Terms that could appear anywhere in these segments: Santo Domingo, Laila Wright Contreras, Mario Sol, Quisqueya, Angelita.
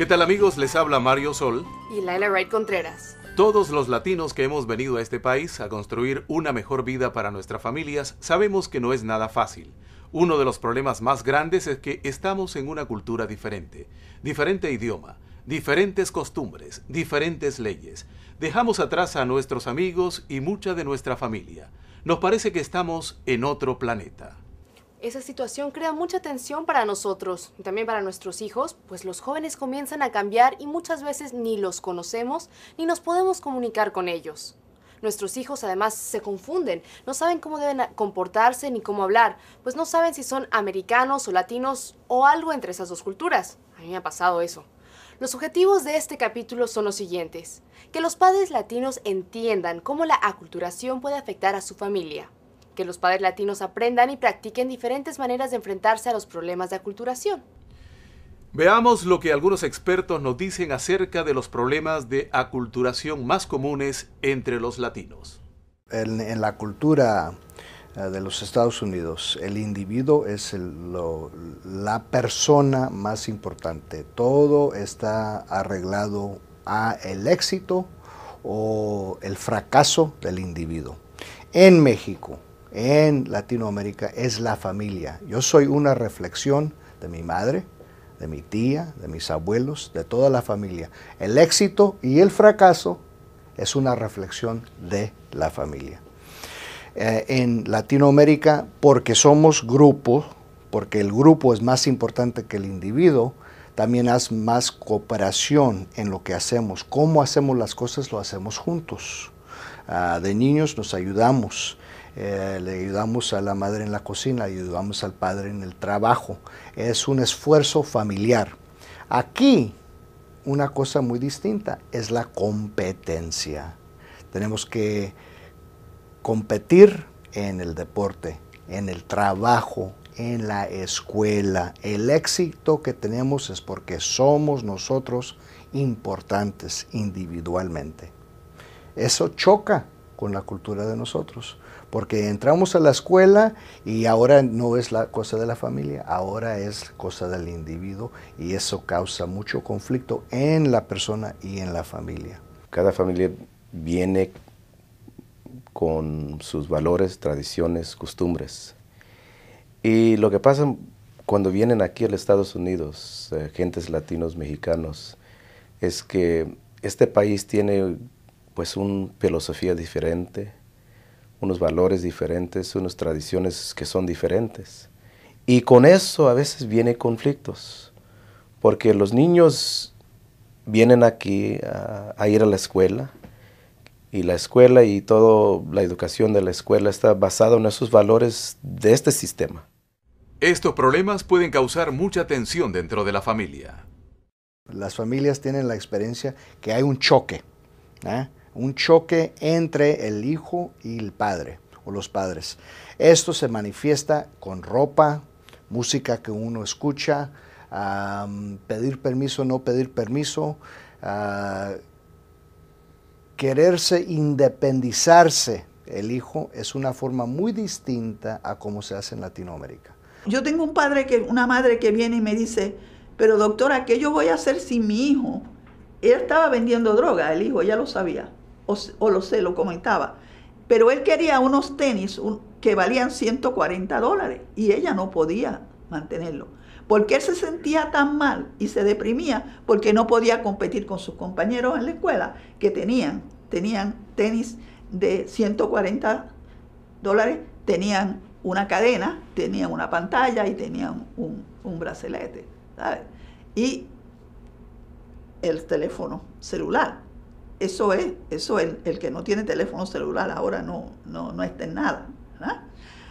¿Qué tal, amigos? Les habla Mario Sol y Laila Wright Contreras. Todos los latinos que hemos venido a este país a construir una mejor vida para nuestras familias sabemos que no es nada fácil. Uno de los problemas más grandes es que estamos en una cultura diferente, diferente idioma, diferentes costumbres, diferentes leyes. Dejamos atrás a nuestros amigos y mucha de nuestra familia. Nos parece que estamos en otro planeta. Esa situación crea mucha tensión para nosotros y también para nuestros hijos, pues los jóvenes comienzan a cambiar y muchas veces ni los conocemos ni nos podemos comunicar con ellos. Nuestros hijos además se confunden, no saben cómo deben comportarse ni cómo hablar, pues no saben si son americanos o latinos o algo entre esas dos culturas. A mí me ha pasado eso. Los objetivos de este capítulo son los siguientes: que los padres latinos entiendan cómo la aculturación puede afectar a su familia, que los padres latinos aprendan y practiquen diferentes maneras de enfrentarse a los problemas de aculturación. Veamos lo que algunos expertos nos dicen acerca de los problemas de aculturación más comunes entre los latinos. En la cultura de los Estados Unidos, el individuo es la persona más importante. Todo está arreglado a el éxito o el fracaso del individuo. En México, en Latinoamérica, es la familia. Yo soy una reflexión de mi madre, de mi tía, de mis abuelos, de toda la familia. El éxito y el fracaso es una reflexión de la familia. En Latinoamérica, porque somos grupos, porque el grupo es más importante que el individuo, también hay más cooperación en lo que hacemos. Cómo hacemos las cosas, lo hacemos juntos. De niños nos ayudamos. Le ayudamos a la madre en la cocina, le ayudamos al padre en el trabajo. Es un esfuerzo familiar. Aquí, una cosa muy distinta es la competencia. Tenemos que competir en el deporte, en el trabajo, en la escuela. El éxito que tenemos es porque somos nosotros importantes individualmente. Eso choca con la cultura de nosotros, porque entramos a la escuela y ahora no es la cosa de la familia, ahora es cosa del individuo, y eso causa mucho conflicto en la persona y en la familia. Cada familia viene con sus valores, tradiciones, costumbres, y lo que pasa cuando vienen aquí a los Estados Unidos, gentes latinos, mexicanos, es que este país tiene pues una filosofía diferente, unos valores diferentes, unas tradiciones que son diferentes. Y con eso a veces vienen conflictos, porque los niños vienen aquí a ir a la escuela, y la escuela y toda la educación de la escuela está basada en esos valores de este sistema. Estos problemas pueden causar mucha tensión dentro de la familia. Las familias tienen la experiencia que hay un choque, un choque entre el hijo y el padre o los padres. Esto se manifiesta con ropa, música que uno escucha, pedir permiso, no pedir permiso, quererse independizarse. El hijo es una forma muy distinta a cómo se hace en Latinoamérica. Yo tengo una madre que viene y me dice, pero doctora, ¿qué yo voy a hacer sin mi hijo? Ella estaba vendiendo droga, el hijo, ella lo sabía. Lo comentaba, pero él quería unos tenis que valían $140 y ella no podía mantenerlo, porque él se sentía tan mal y se deprimía porque no podía competir con sus compañeros en la escuela que tenían tenis de $140, tenían una cadena, tenían una pantalla y tenían un bracelete, ¿sabes? Y el teléfono celular. Eso es el que no tiene teléfono celular ahora no está en nada, ¿verdad?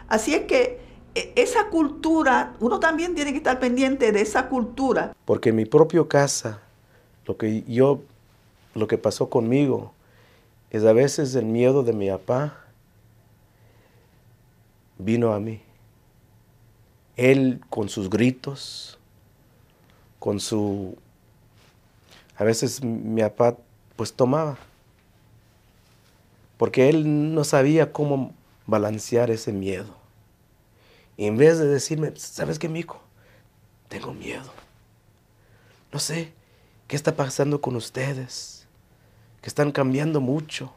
Así es que esa cultura, uno también tiene que estar pendiente de esa cultura. Porque en mi propia casa, lo que pasó conmigo, es a veces el miedo de mi papá vino a mí. Él con sus gritos, a veces mi papá pues tomaba, porque él no sabía cómo balancear ese miedo. Y en vez de decirme, ¿sabes qué, mijo? Tengo miedo. No sé, ¿Qué está pasando con ustedes? Que están cambiando mucho.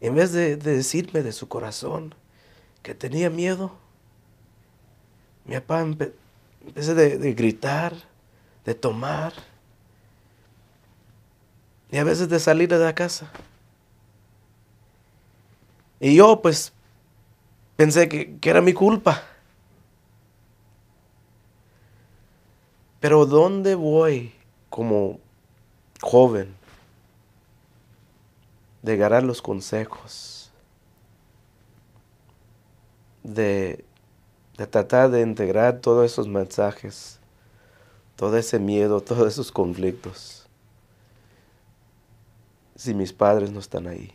En vez de decirme de su corazón que tenía miedo, mi papá empecé de gritar, de tomar, y a veces de salir de la casa. Y yo pues pensé que era mi culpa. Pero ¿dónde voy como joven de ganar los consejos, de tratar de integrar todos esos mensajes, todo ese miedo, todos esos conflictos, si mis padres no están ahí?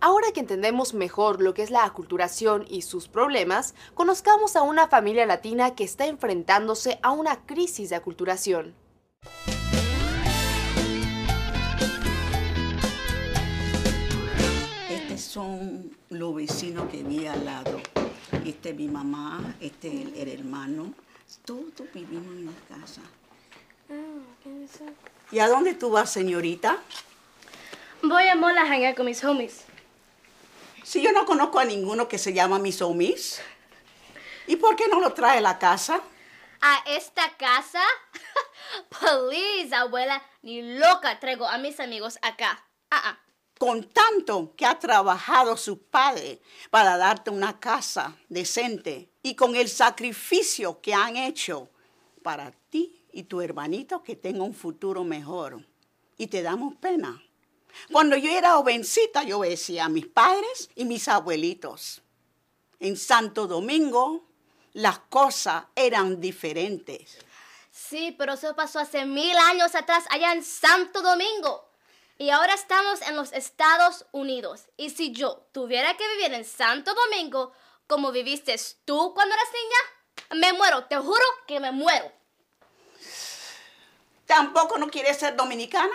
Ahora que entendemos mejor lo que es la aculturación y sus problemas, conozcamos a una familia latina que está enfrentándose a una crisis de aculturación. Estos son los vecinos que vi al lado. Este es mi mamá, este es el hermano. Todos vivimos en la casa. ¿Y a dónde tú vas, señorita? Voy a Mola a jangar con mis homies. Si yo no conozco a ninguno que se llama mis homies, ¿y por qué no lo trae a la casa? ¿A esta casa? Please, abuela, ni loca traigo a mis amigos acá. Con tanto que ha trabajado su padre para darte una casa decente y con el sacrificio que han hecho para ti y tu hermanito que tenga un futuro mejor. Y te damos pena. Cuando yo era jovencita, yo decía a mis padres y mis abuelitos. En Santo Domingo, las cosas eran diferentes. Sí, pero eso pasó hace 1000 años atrás, allá en Santo Domingo. Y ahora estamos en los Estados Unidos. Y si yo tuviera que vivir en Santo Domingo, como viviste tú cuando eras niña, me muero, te juro que me muero. ¿Tampoco no quieres ser dominicana?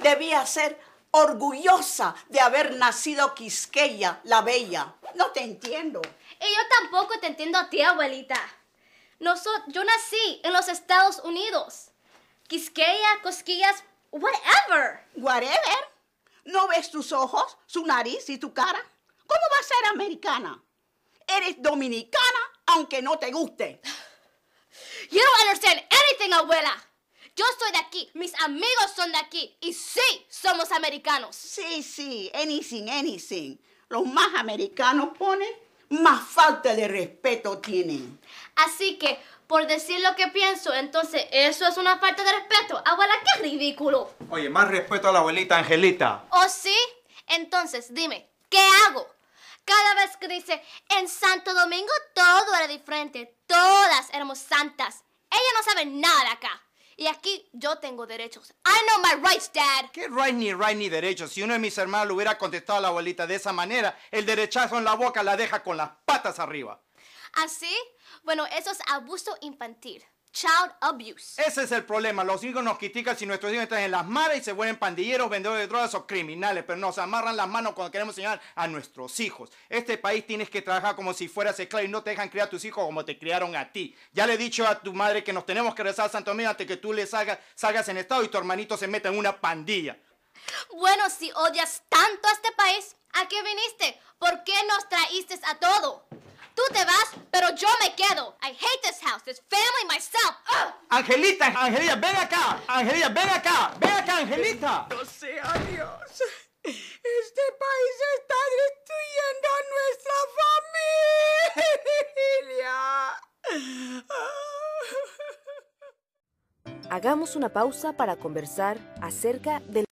Debía ser orgullosa de haber nacido Quisqueya, la bella. No te entiendo. Y yo tampoco te entiendo a ti, abuelita. Yo nací en los Estados Unidos. Quisqueya, Cosquillas, whatever. Whatever. ¿No ves tus ojos, su nariz y tu cara? ¿Cómo vas a ser americana? Eres dominicana aunque no te guste. You don't understand anything, abuela. Yo soy de aquí, mis amigos son de aquí, y sí, somos americanos. Sí, anything. Los más americanos ponen, más falta de respeto tienen. Así que, por decir lo que pienso, entonces, eso es una falta de respeto. Abuela, qué ridículo. Oye, más respeto a la abuelita Angelita. ¿Oh, sí? Entonces, dime, ¿qué hago? Cada vez que dice, en Santo Domingo todo era diferente, todas éramos santas. Ella no sabe nada de acá. Y aquí yo tengo derechos. I know my rights, Dad. ¿Qué right ni derechos? Si uno de mis hermanos le hubiera contestado a la abuelita de esa manera, el derechazo en la boca la deja con las patas arriba. ¿Así? Bueno, eso es abuso infantil. Child abuse. Ese es el problema. Los hijos nos critican si nuestros hijos están en las maras y se vuelven pandilleros, vendedores de drogas o criminales, pero nos amarran las manos cuando queremos enseñar a nuestros hijos. Este país tienes que trabajar como si fueras esclavo y no te dejan criar a tus hijos como te criaron a ti. Ya le he dicho a tu madre que nos tenemos que regresar a Santo Domingo antes que tú le salgas en estado y tu hermanito se meta en una pandilla. Bueno, si odias tanto a este país, ¿a qué viniste? ¿Por qué nos traíste a todo? Tú te vas, pero yo me quedo. I hate this house, this family, myself. Ugh. Angelita, ven acá. Ven acá, Angelita. No sea Dios. Este país está destruyendo a nuestra familia. Hagamos una pausa para conversar acerca del